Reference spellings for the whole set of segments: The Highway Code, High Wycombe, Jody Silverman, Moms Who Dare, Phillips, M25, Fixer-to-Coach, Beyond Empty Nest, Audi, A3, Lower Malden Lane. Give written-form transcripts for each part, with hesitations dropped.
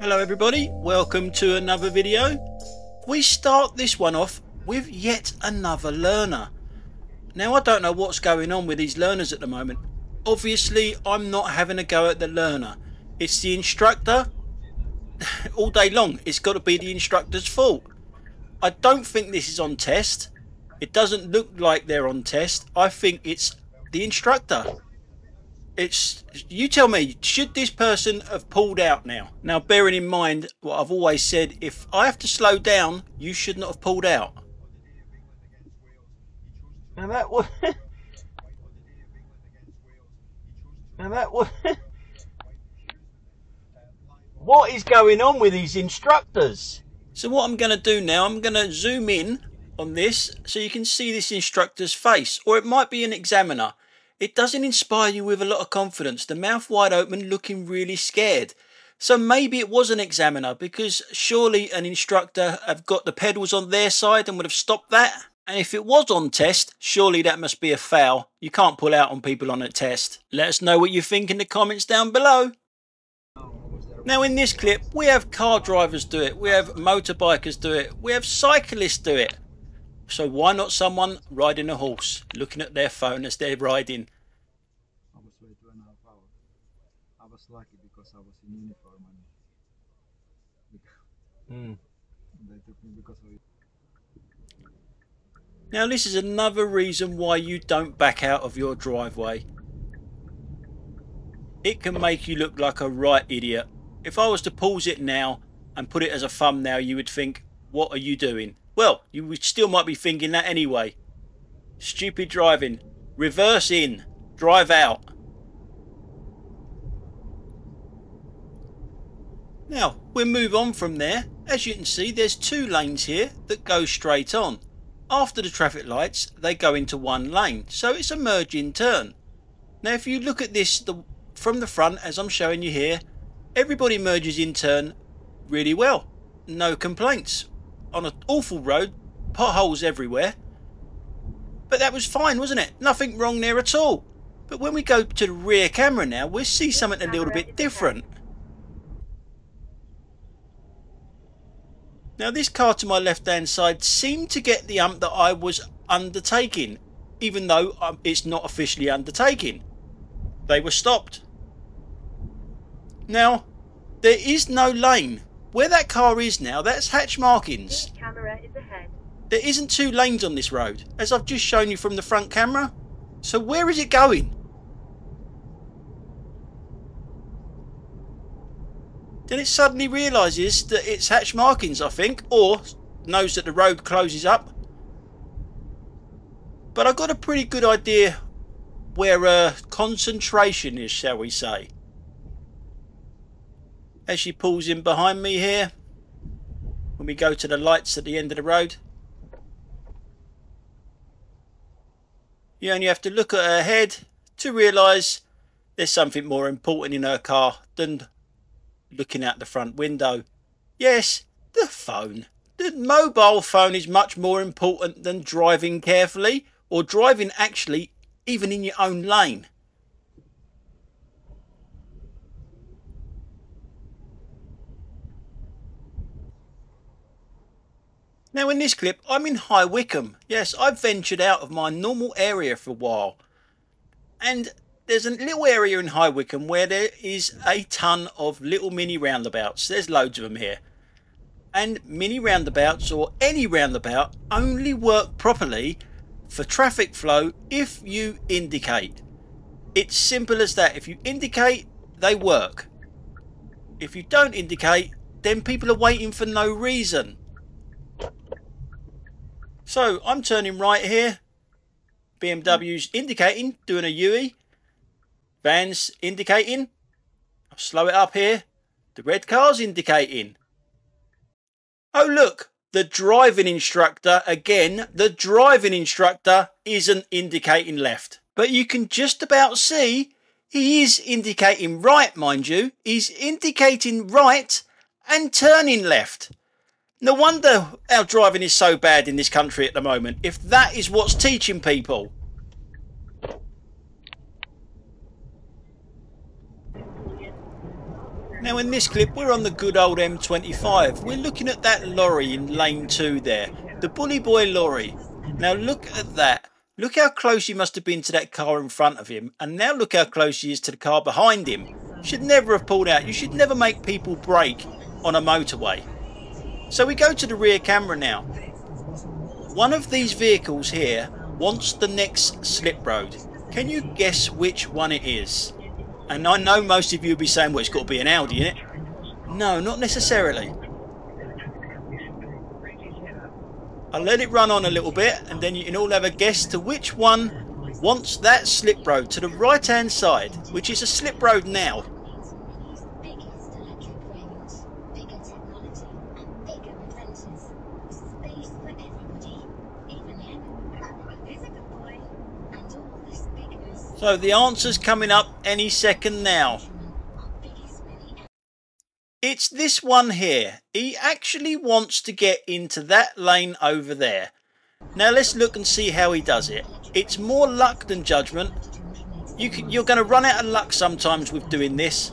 Hello everybody, welcome to another video. We start this one off with yet another learner. Now I don't know what's going on with these learners at the moment. Obviously I'm not having a go at the learner. It's the instructor all day long. It's got to be the instructor's fault. I don't think this is on test. It doesn't look like they're on test. I think it's the instructor. You tell me, should this person have pulled out now? Now, bearing in mind what I've always said, if I have to slow down, you should not have pulled out. And that was... and that was... What is going on with these instructors? So what I'm going to do now, I'm going to zoom in on this so you can see this instructor's face, or it might be an examiner. It doesn't inspire you with a lot of confidence, the mouth wide open looking really scared. So maybe it was an examiner, because surely an instructor have got the pedals on their side and would have stopped that. And if it was on test, surely that must be a foul. You can't pull out on people on a test. Let us know what you think in the comments down below. Now in this clip, we have car drivers do it, we have motorbikers do it, we have cyclists do it. So why not someone riding a horse, looking at their phone as they're riding? I was waiting 2.5 hours. I was lucky because I was in uniform and they took me because of it. Now this is another reason why you don't back out of your driveway. It can make you look like a right idiot. If I was to pause it now and put it as a thumbnail, you would think, what are you doing? Well, you still might be thinking that anyway. Stupid driving. Reverse in. Drive out. Now, we'll move on from there. As you can see, there's two lanes here that go straight on. After the traffic lights, they go into one lane. So it's a merging turn. Now, if you look at this from the front, as I'm showing you here, everybody merges in turn really well. No complaints. On an awful road, potholes everywhere, but that was fine, wasn't it? Nothing wrong there at all. But when we go to the rear camera now, we'll see something a little bit different. Now this car to my left hand side seemed to get the hump that I was undertaking, even though it's not officially undertaking. They were stopped. Now there is no lane. Where that car is now, that's hatch markings. Camera is ahead. There isn't two lanes on this road, as I've just shown you from the front camera. So where is it going? Then it suddenly realises that it's hatch markings, I think, or knows that the road closes up. But I got a pretty good idea where concentration is, shall we say. As she pulls in behind me here, when we go to the lights at the end of the road, you only have to look at her head to realise there's something more important in her car than looking out the front window. Yes, the phone. The mobile phone is much more important than driving carefully, or driving actually even in your own lane. Now in this clip, I'm in High Wycombe. Yes, I've ventured out of my normal area for a while. And there's a little area in High Wycombe where there is a ton of little mini roundabouts. There's loads of them here. And mini roundabouts, or any roundabout, only work properly for traffic flow if you indicate. It's simple as that. If you indicate, they work. If you don't indicate, then people are waiting for no reason. So I'm turning right here, BMW's indicating, doing a U-turn, van's indicating, I'll slow it up here, the red car's indicating. Oh look, the driving instructor, again, the driving instructor isn't indicating left. But you can just about see he is indicating right, mind you, he's indicating right and turning left. No wonder our driving is so bad in this country at the moment, if that is what's teaching people. Now in this clip we're on the good old M25. We're looking at that lorry in lane 2 there, the bully boy lorry. Now look at that. Look how close he must have been to that car in front of him, and now look how close he is to the car behind him. You should never have pulled out. You should never make people brake on a motorway. So we go to the rear camera now. One of these vehicles here wants the next slip road. Can you guess which one it is? And I know most of you will be saying, well, it's got to be an Audi, isn't it? No, not necessarily. I'll let it run on a little bit and then you can all have a guess to which one wants that slip road to the right hand side, which is a slip road now. So the answer's coming up any second now. It's this one here. He actually wants to get into that lane over there. Now let's look and see how he does it. It's more luck than judgment. You're going to run out of luck sometimes with doing this.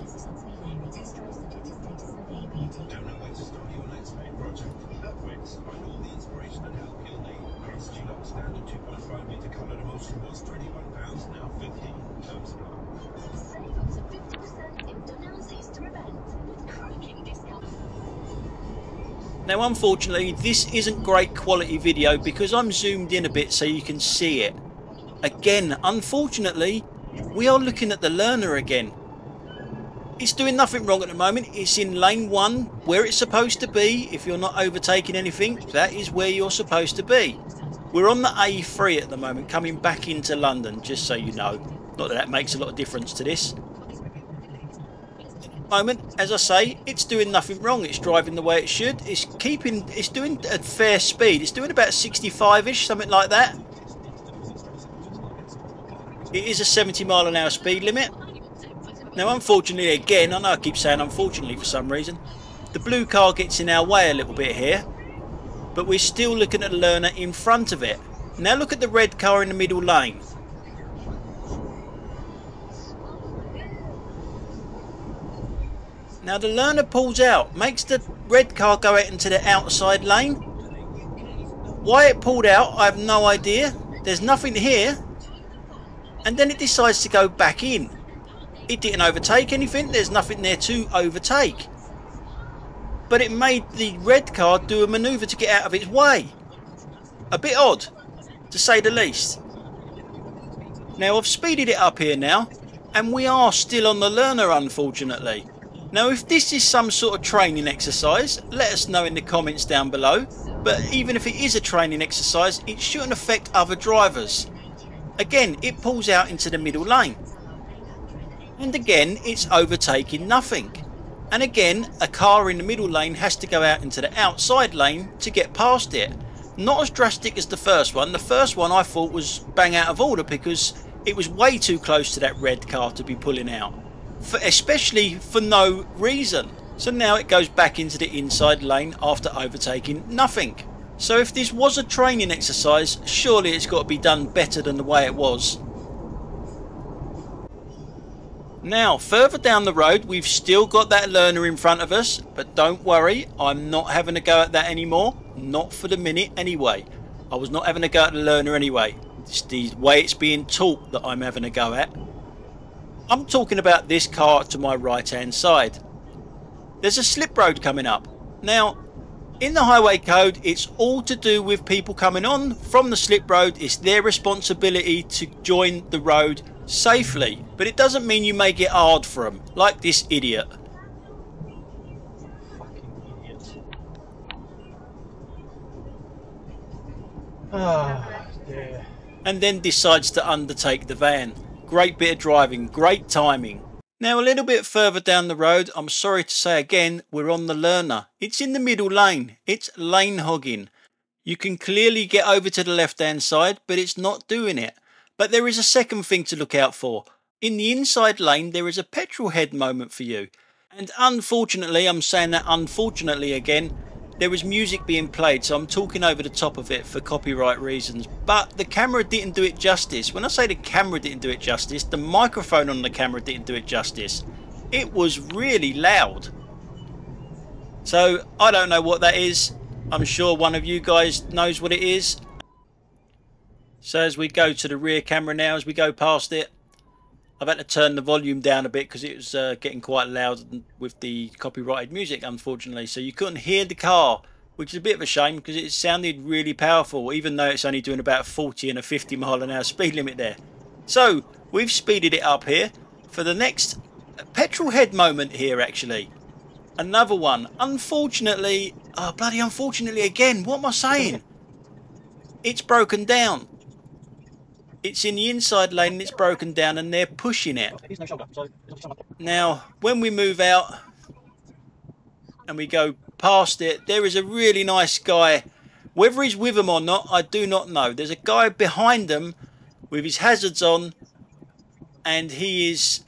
Now unfortunately this isn't great quality video because I'm zoomed in a bit so you can see it. Again, unfortunately, we are looking at the learner again. It's doing nothing wrong at the moment. It's in lane 1 where it's supposed to be. If you're not overtaking anything, that is where you're supposed to be. We're on the A3 at the moment, coming back into London, just so you know. Not that that makes a lot of difference to this. Moment, as I say, it's doing nothing wrong. It's driving the way it should. It's doing at fair speed. It's doing about 65-ish, something like that. It is a 70-mile-an-hour speed limit. Now, unfortunately, again, I know I keep saying unfortunately for some reason, the blue car gets in our way a little bit here, but we're still looking at a learner in front of it. Now look at the red car in the middle lane. Now the learner pulls out, makes the red car go out into the outside lane. Why it pulled out, I have no idea. There's nothing here. And then it decides to go back in. It didn't overtake anything. There's nothing there to overtake. But it made the red car do a manoeuvre to get out of its way. A bit odd, to say the least. Now I've speeded it up here now, and we are still on the learner, unfortunately. Now if this is some sort of training exercise, let us know in the comments down below, but even if it is a training exercise, it shouldn't affect other drivers. Again, it pulls out into the middle lane. And again, it's overtaking nothing. And again, a car in the middle lane has to go out into the outside lane to get past it. Not as drastic as the first one. The first one I thought was bang out of order because it was way too close to that red car to be pulling out. Especially for no reason. So now it goes back into the inside lane after overtaking nothing. So if this was a training exercise, surely it's got to be done better than the way it was. Now further down the road we've still got that learner in front of us, but don't worry, I'm not having a go at that anymore. Not for the minute anyway. I was not having a go at the learner anyway. It's the way it's being taught that I'm having a go at. I'm talking about this car to my right hand side. There's a slip road coming up. Now in the highway code it's all to do with people coming on from the slip road. It's their responsibility to join the road safely, but it doesn't mean you make it hard for them like this idiot. Oh, yeah. And then decides to undertake the van. Great bit of driving, great timing. Now a little bit further down the road, I'm sorry to say again, we're on the learner. It's in the middle lane. It's lane hogging. You can clearly get over to the left hand side, but it's not doing it. But there is a second thing to look out for. In the inside lane there is a petrol head moment for you. And unfortunately, I'm saying that unfortunately again, there was music being played, so I'm talking over the top of it for copyright reasons, but the camera didn't do it justice. When I say the camera didn't do it justice, the microphone on the camera didn't do it justice. It was really loud. So I don't know what that is. I'm sure one of you guys knows what it is. So as we go to the rear camera now, as we go past it, I've had to turn the volume down a bit because it was getting quite loud with the copyrighted music, unfortunately. So you couldn't hear the car, which is a bit of a shame because it sounded really powerful, even though it's only doing about 40 and a 50 mile an hour speed limit there. So we've speeded it up here for the next petrol head moment here, actually. Another one. Unfortunately, oh, bloody unfortunately again, what am I saying? It's broken down. It's in the inside lane and it's broken down and they're pushing it. Now, when we move out and we go past it, there is a really nice guy. Whether he's with them or not, I do not know. There's a guy behind them with his hazards on and he is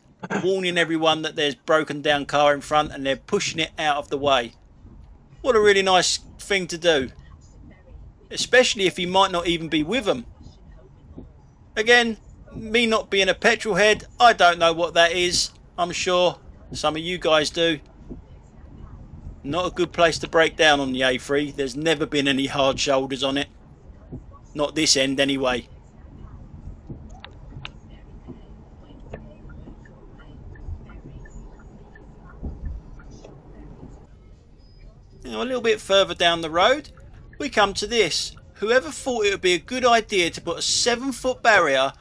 warning everyone that there's broken down car in front and they're pushing it out of the way. What a really nice thing to do. Especially if he might not even be with them. Again, me not being a petrol head, I don't know what that is. I'm sure some of you guys do. Not a good place to break down on the A3. There's never been any hard shoulders on it. Not this end anyway. Now, a little bit further down the road, we come to this. Whoever thought it would be a good idea to put a 7-foot barrier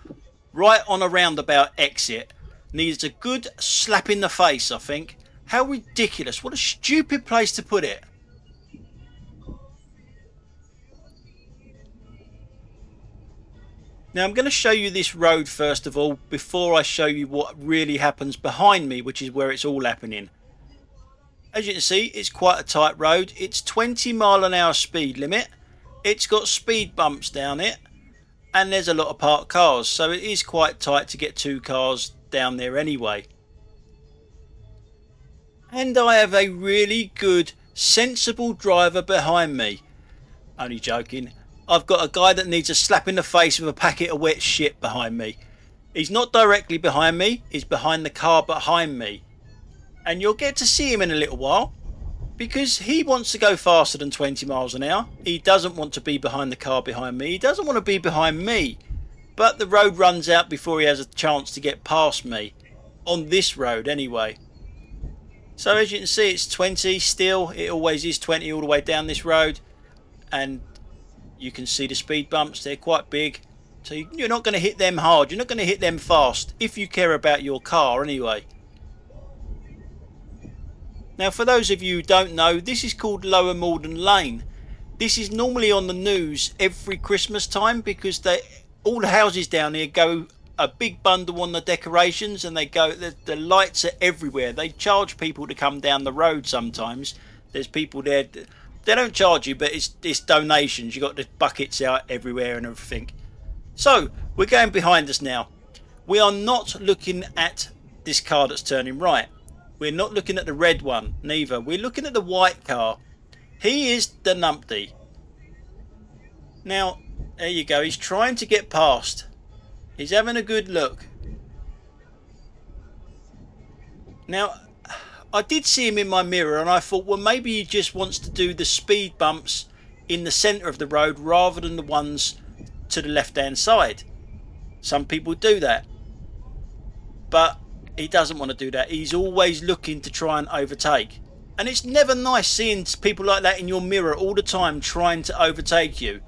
right on a roundabout exit needs a good slap in the face, I think. How ridiculous. What a stupid place to put it. Now I'm going to show you this road first of all before I show you what really happens behind me, which is where it's all happening. As you can see, it's quite a tight road. It's 20 mile an hour speed limit. It's got speed bumps down it and there's a lot of parked cars, so it is quite tight to get two cars down there anyway. And I have a really good sensible driver behind me. Only joking. I've got a guy that needs a slap in the face with a packet of wet shit behind me. He's not directly behind me, he's behind the car behind me. And you'll get to see him in a little while. Because he wants to go faster than 20 miles an hour. He doesn't want to be behind the car behind me. He doesn't want to be behind me. But the road runs out before he has a chance to get past me. On this road anyway. So as you can see, it's 20 still. It always is 20 all the way down this road. And you can see the speed bumps. They're quite big. So you're not going to hit them hard. You're not going to hit them fast. If you care about your car anyway. Now, for those of you who don't know, this is called Lower Malden Lane. This is normally on the news every Christmas time because all the houses down here go a big bundle on the decorations and they go, the lights are everywhere. They charge people to come down the road sometimes. There's people there, they don't charge you, but it's donations. You've got the buckets out everywhere and everything. So, we're going behind us now. We are not looking at this car that's turning right. We're not looking at the red one, neither. We're looking at the white car. He is the numpty. Now, there you go. He's trying to get past. He's having a good look. Now, I did see him in my mirror and I thought, well, maybe he just wants to do the speed bumps in the centre of the road rather than the ones to the left-hand side. Some people do that. But he doesn't want to do that. He's always looking to try and overtake. And it's never nice seeing people like that in your mirror all the time trying to overtake you.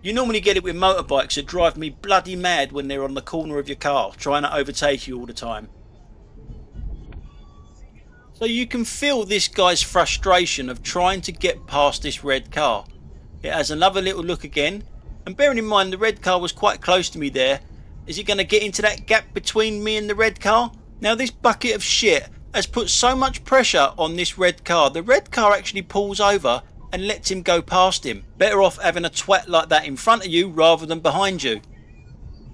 You normally get it with motorbikes that drive me bloody mad when they're on the corner of your car trying to overtake you all the time. So you can feel this guy's frustration of trying to get past this red car. It has another little look again. And bearing in mind the red car was quite close to me there. Is he going to get into that gap between me and the red car? Now this bucket of shit has put so much pressure on this red car. The red car actually pulls over and lets him go past him. Better off having a twat like that in front of you rather than behind you.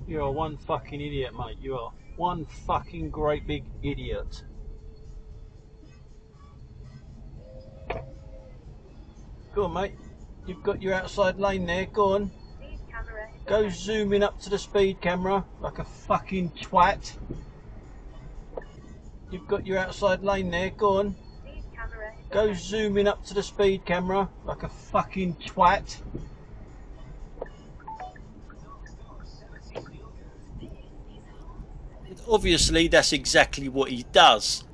You are one fucking idiot, mate. You are one fucking great big idiot. Go on, mate. You've got your outside lane there. Go on. Go zooming up to the speed camera like a fucking twat. You've got your outside lane there, go on. Go zooming up to the speed camera like a fucking twat. Obviously that's exactly what he does.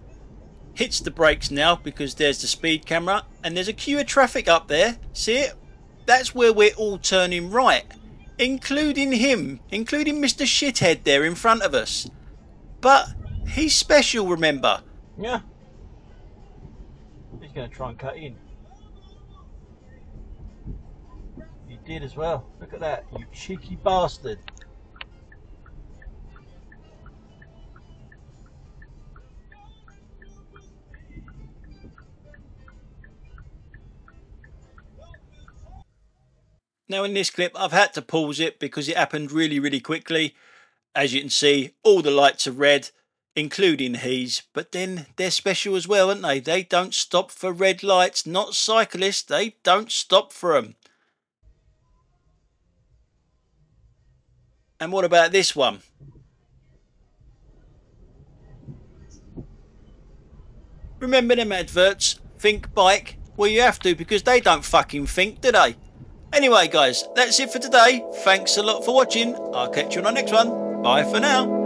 Hits the brakes now because there's the speed camera and there's a queue of traffic up there. See it? That's where we're all turning right. Including him. Including Mr. Shithead there in front of us. But he's special, remember? Yeah. He's going to try and cut in. He did as well. Look at that. You cheeky bastard. Now in this clip I've had to pause it because it happened really quickly. As you can see, all the lights are red, including his, but then they're special as well, aren't they? They don't stop for red lights, not cyclists, they don't stop for them. And what about this one? Remember them adverts, think bike? Well, you have to, because they don't fucking think, do they? Anyway guys, that's it for today. Thanks a lot for watching. I'll catch you on our next one. Bye for now.